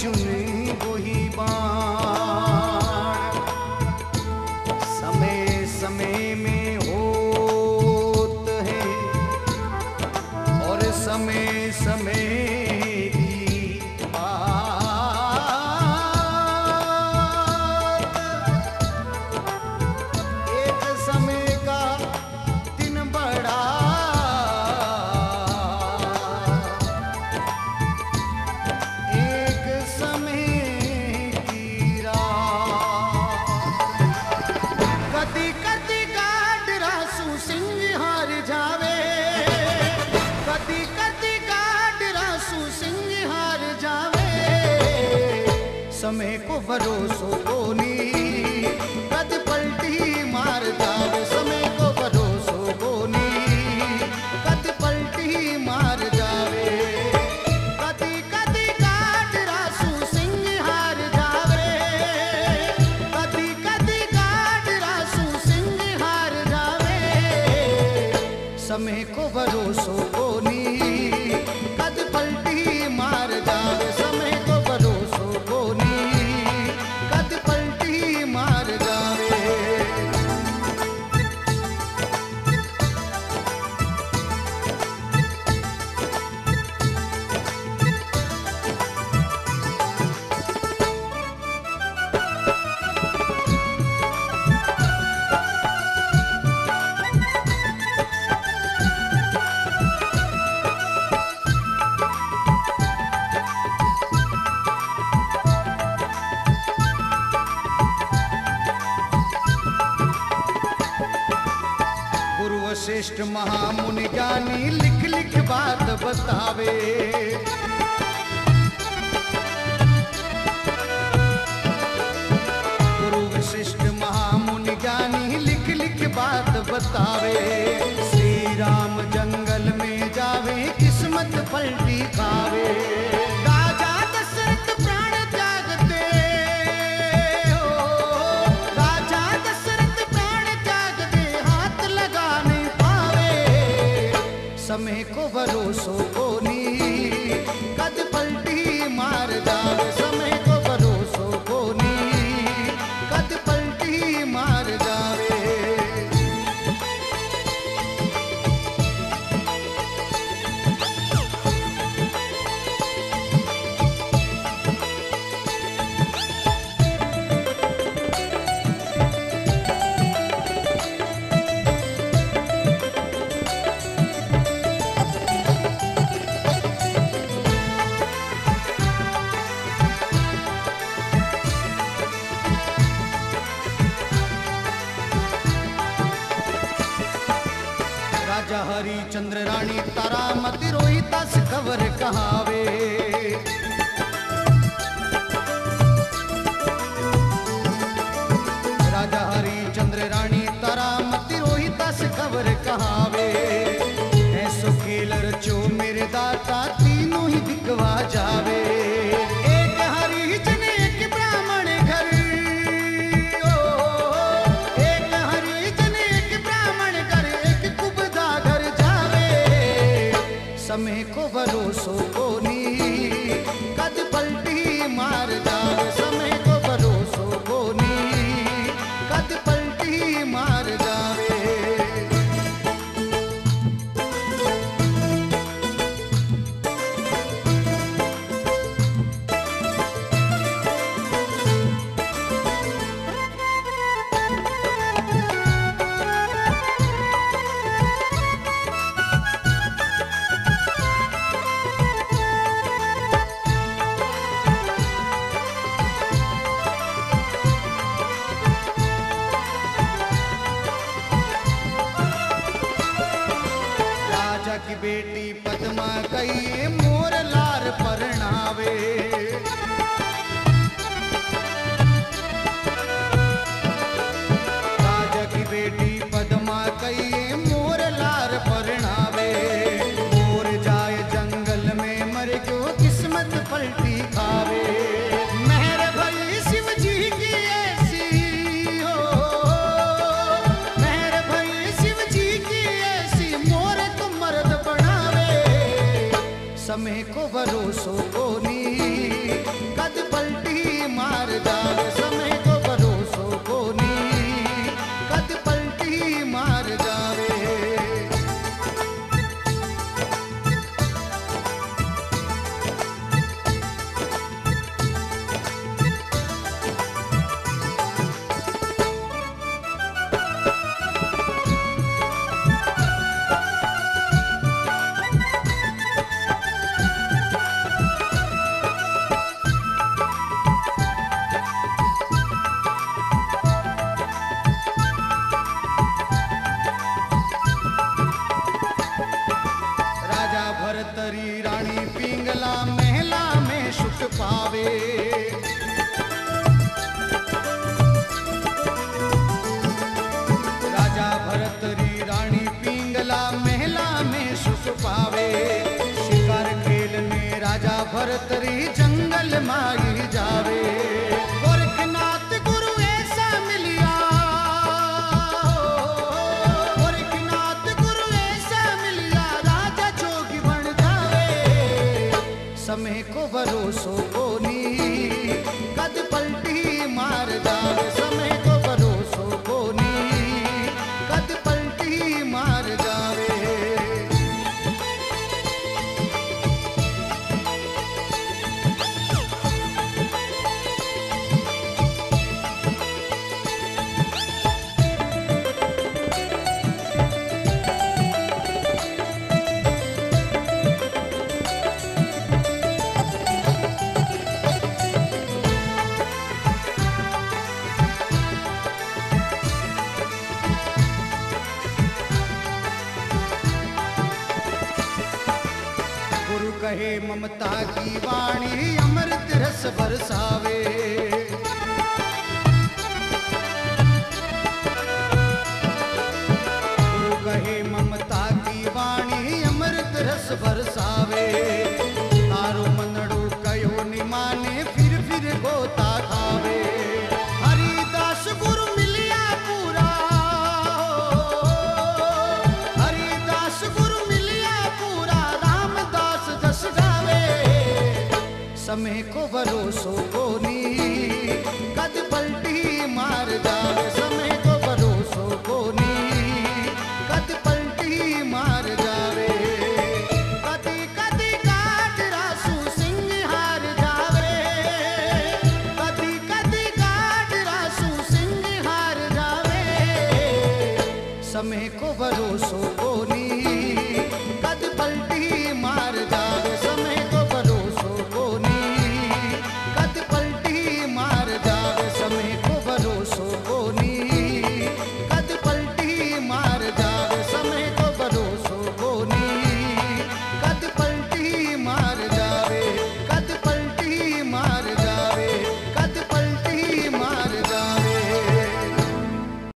चुने वही बाण समय समय में होत है और समय समय की बात। एक समय का दिन बड़ा समय को भरोसो कोनी कद पलटी मार जावे। समय को भरोसो कोनी कद पलटी मार जावे। कदी कदी काट रासू सिंह हार जावे। कदी कदी काट रासू सिंह हार जावे। समय को भरोसो कोनी कद पलटी मार जावे। समय को भरोसो कोनी श्रेष्ठ महामुनि ज्ञानी लिख लिख बात बतावे। गुरु वशिष्ठ महामुनि ज्ञानी लिख लिख बात बतावे। श्री राम जंगल में जावे किस्मत पलटी खावे। राजा दशरथ प्राण त्याग दे हो। राजा दशरथ प्राण त्याग दे हाथ लगाने। समय को भरोसो कोनी कद पलटी मार जावे। समय को भरोसो कोनी कद पलटी मार जावे। चंद्र रानी तारा मत रोई तस खबर कहावे। राजा हरी चंद्र रानी तारा मत रोई तस खबर कहावे। ऐसो खेल रचो मेरे दाता तीनों ही दिखवा जावे। एक हरी जन एक ब्राह्मण घर। एक हरी जन एक ब्राह्मण घर एक कुबदा घर जावे। समय को भरोसो कोनी कद पलटी मार जावे। समय को भरोसो कोनी कद पलटी मार जावे। की बेटी पद्मा कई मोर लार परनावे। राजा की बेटी पद्मा कई मोर लार परनावे। मोर जाए जंगल में मर गयो किस्मत पलटी खावे। मेहर भई शिव जी की ऐसी हो। मेहर भई शिव जी की ऐसी मोर समय को भरोसो कोनी। तरी रानी पिंगला महला में सुख पावे। राजा भरत री रानी पिंगला महला में सुख पावे। शिकार खेलने राजा भरत री जंगल माई जावे। समय को भरोसो कोनी कद पलटी मार जावे। समय को भरोसो कोनी कद पलटी मार जावे। कहे ममता की वाणी अमृत रस बरसावे। गुरु कहे ममता की वाणी अमृत रस बरसावे। तारो मनड़ो कयो नि माने फिर गोता खावे। हरिदास गुरु मिलिया पूरा, हरिदास गुरु मिलिया पूरा, रामदास जस गावे। समय को भरोसो कोनी कद पलटी मार जावे। समय